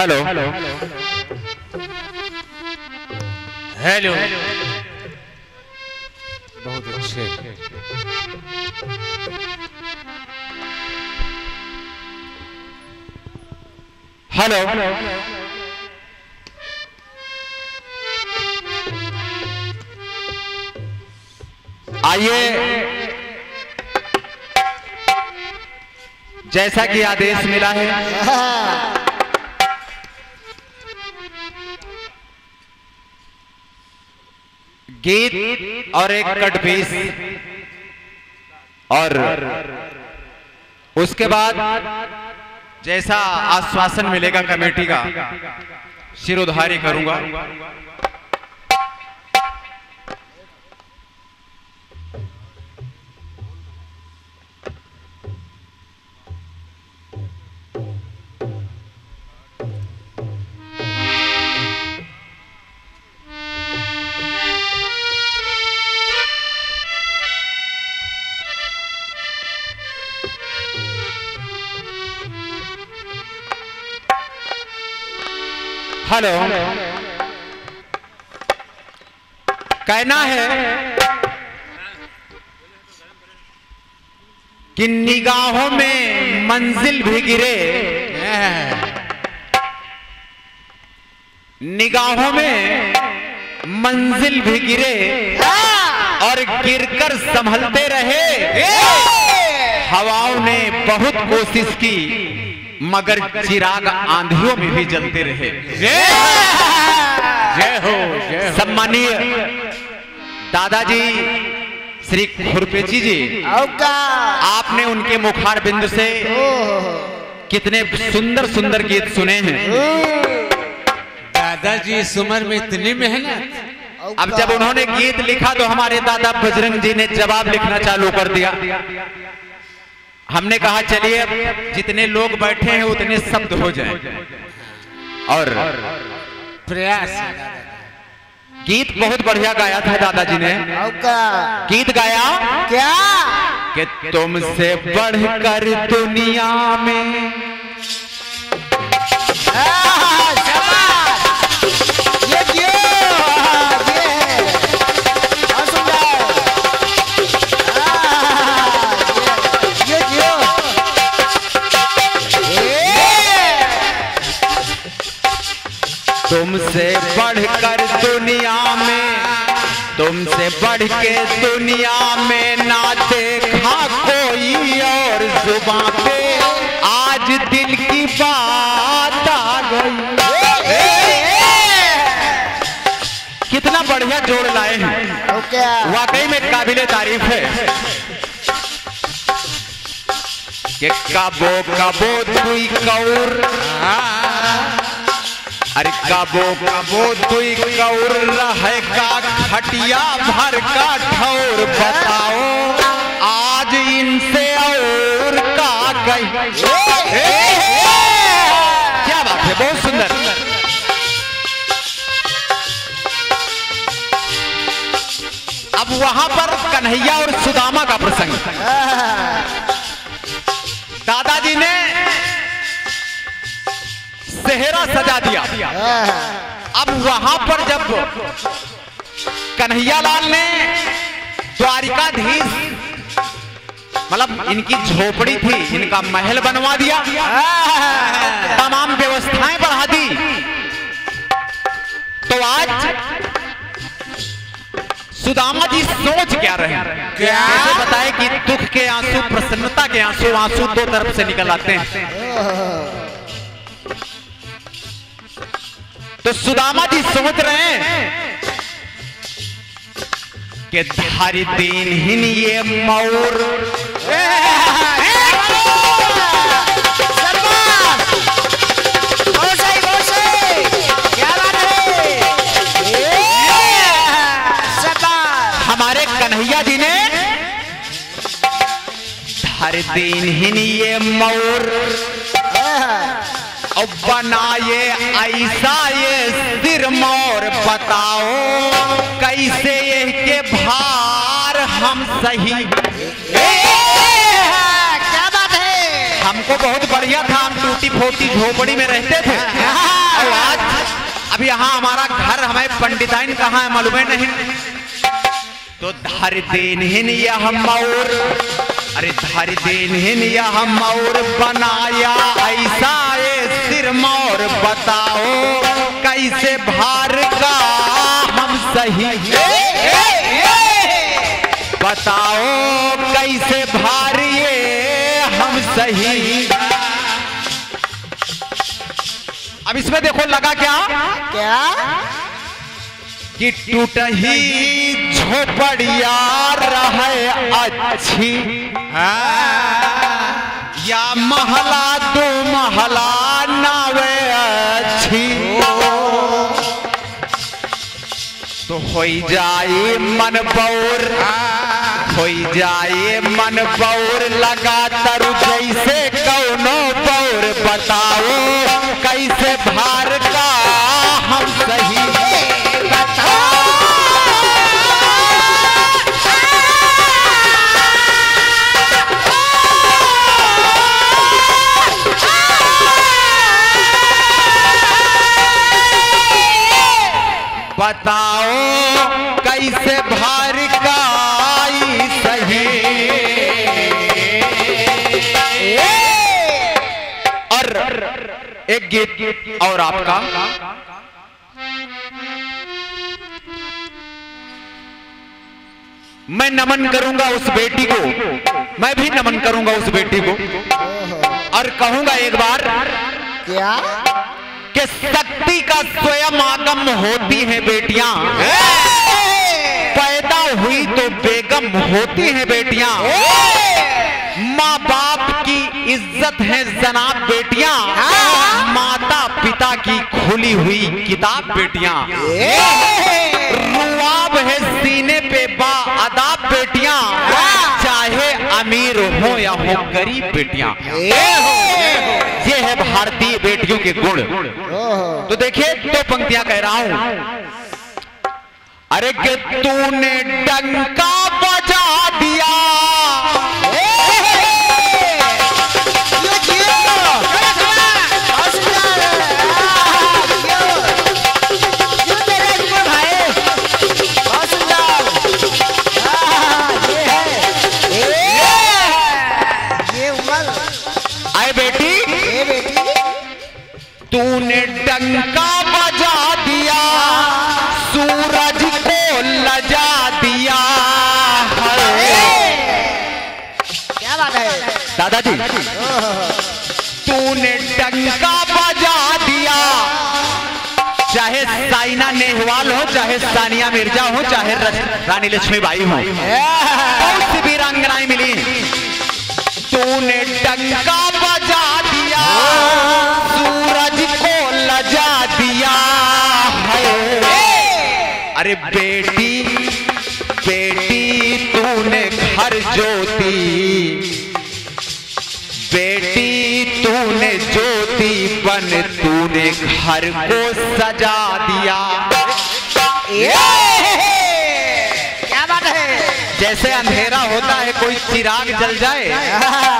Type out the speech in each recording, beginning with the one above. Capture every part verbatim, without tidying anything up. Hello hello hello बहुत अच्छे। Hello hello आइए, जैसा कि आदेश मिला है गीत और एक कटपीस और उसके बाद जैसा आश्वासन मिलेगा कमेटी का शिरोधार्य करूंगा। हेलो, कहना है कि निगाहों में मंजिल भी गिरे, निगाहों में मंजिल भी गिरे और गिरकर संभलते रहे। हवाओं ने बहुत कोशिश की मगर चिराग आंधियों में भी जलते रहे। जय हो सम्मानीय दादाजी श्री खुरपेची जी, आपने उनके मुखार बिंदु से कितने सुंदर सुंदर गीत सुने हैं। दादाजी इस उम्र में इतनी मेहनत, अब जब उन्होंने गीत लिखा तो हमारे दादा बजरंग जी ने जवाब लिखना चालू कर दिया। हमने कहा चलिए जितने लोग बैठे हैं उतने शब्द हो जाएं और प्रयास। गीत बहुत बढ़िया गाया था दादाजी ने। गीत गाया क्या कि तुमसे बढ़कर दुनिया में, तुमसे बढ़कर दुनिया में, तुमसे बढ़ के दुनिया में ना देखा कोई और जुबां पे आज दिल की बात आ गई। कितना बढ़िया जोड़ लाए हैं, वाकई में काबिले तारीफ है। कि काबो काबो तुई कौर, अरे काबो काबो तुई कौर रहे का खटिया भर का ठौर, बताओ आज इनसे और का गई। क्या बात है, बहुत सुंदर। अब वहां पर कन्हैया और सुदामा का प्रसंग। दादाजी ने सेहरा सजा दिया। अब वहां पर जब कन्हैया लाल ने द्वारिकाधीश, मतलब इनकी झोपड़ी थी, इनका महल बनवा दिया, तमाम व्यवस्थाएं बढ़ा दी, तो आज सुदामा जी सोच क्या रहे हैं? कैसे बताएं कि दुख के आंसू, प्रसन्नता के आंसू, आंसू दो तरफ से निकल आते हैं। तो सुदामा जी सोच रहे हैं कि धारी दीनहीन ये मोर, हमारे कन्हैया जी ने धारी दीनहीन ये मोर अब बनाए ऐसा ये सिर मोर, बताओ कैसे के भार हम सही। क्या बात है, हमको बहुत बढ़िया था, हम छोटी फोटी झोपड़ी में रहते थे, और आज अब यहाँ हमारा घर हमें पंडिताइन कहाँ है मालूम नहीं। तो धर देन या हम और, अरे धर देन या हम और बनाया ऐसा ये सिर मोर, बताओ कैसे भार का हम सही, बताओ कैसे भार ये हम सही। अब इसमें देखो लगा क्या क्या कि टूट ही झोपड़िया रहे अच्छी या महला दो महला नावे अच्छी, तो हो जाए मन बौर, हो जाए मन बौर लगातार जैसे कौनो बौर, बताओ कैसे भार का हम सही, बताओ कैसे भार का सही। और एक गीत और आपका, मैं नमन करूंगा उस बेटी को, मैं भी नमन करूंगा उस बेटी को, और कहूंगा एक बार क्या कि शक्ति का स्वयं आगम होती हैं बेटियां, पैदा हुई तो बेगम होती हैं बेटियां, माँ बाप की इज्जत है जनाब बेटियां, माता पिता की खुली हुई किताब बेटियां, रुआब है सीने पे बा अदाब बेटियां, चाहे अमीर हो या हो गरीब बेटियां, ये है भारतीय बेटियों के गुण। तो देखिए दो पंक्तियां कह रहा हूं, अरे कि तूने डंका बजा दिया, तूने डंका बजा दिया, सूरज को लजा दिया है। क्या बात है दादाजी, तूने डंका बजा दिया, चाहे साइना नेहवाल हो, चाहे सानिया मिर्जा हो, चाहे रानी लक्ष्मीबाई हो, बहुत भी रंगनाई मिली, तूने डंका बजा दिया, सूरज को लजा दिया है। अरे बेटी बेटी तूने घर जोती, बेटी तूने जोती बन, तूने घर को सजा दिया। क्या बात है, जैसे अंधेरा होता है कोई चिराग जल जाए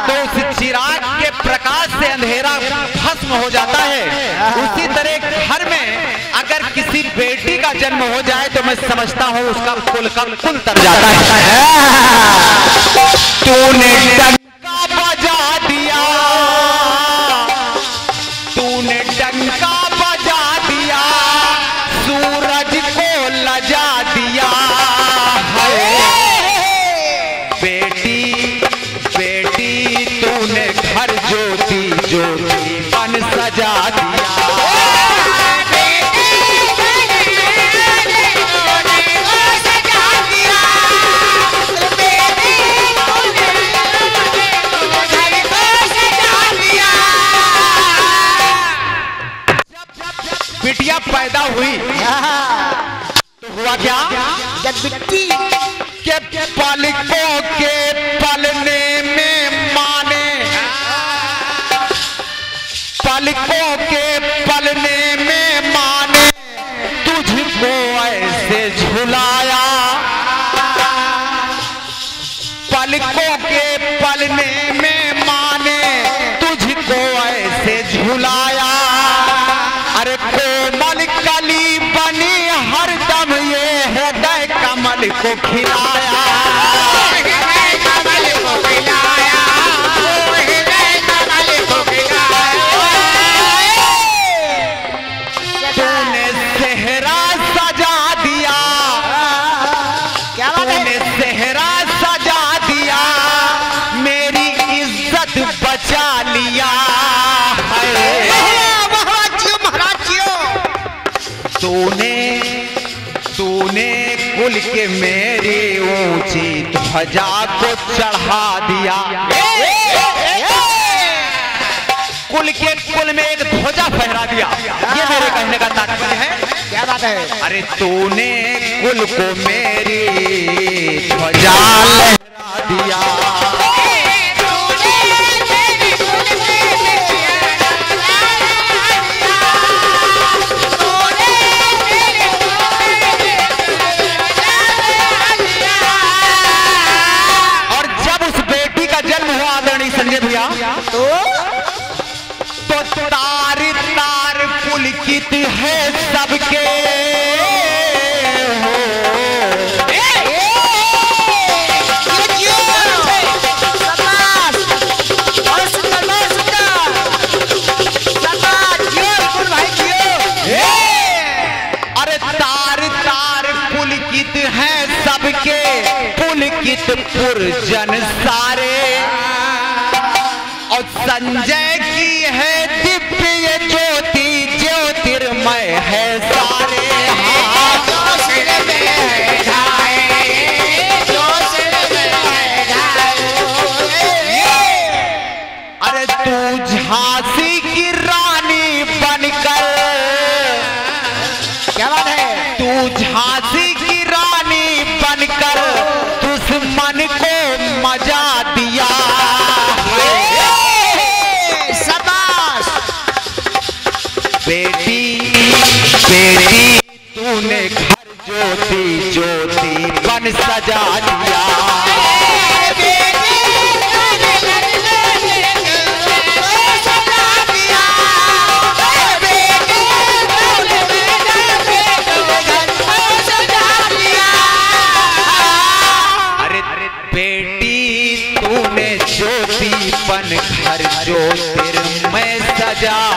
तो उस चिराग के प्रकाश से अंधेरा भस्म हो जाता है, उसी तरह घर में अगर किसी बेटी का जन्म हो जाए तो मैं समझता हूँ उसका कुल का कुल तर जाता है। तूने डंका बजा दिया, तूने डंका बजा दिया, सूरज को लजा दिया है। हर ज्योति ज्योति बन सजा दिया, बिटिया पैदा हुई तो हुआ क्या, जब बिट्टी के पालकों के पलने में मां ने, पालकों के पलने में मां ने तुझको ऐसे झुलाया, पालकों के पलने में मां ने तुझको ऐसे को खिलाया। के मेरी ऊंची ध्वजा को चढ़ा दिया। कुल के कुल में एक ध्वजा फहरा दिया, ये मेरे कहने का तात्पर्य है। क्या बात है? अरे तूने कुल को मेरी ध्वजा लहरा दिया। पुरजन सारे और संजय की है दिव्य ज्योति, ज्योतिर्मय है सारे। अरे तू झांसी की रानी बनकर, क्या बात है? तू झांसी की रानी बनकर मन को मजा दिया। शाबाश बेटी, बेटी तूने घर ज्योति ज्योति बन सजा दिया। ज्योति बन घर ज्योतिर्मय सजा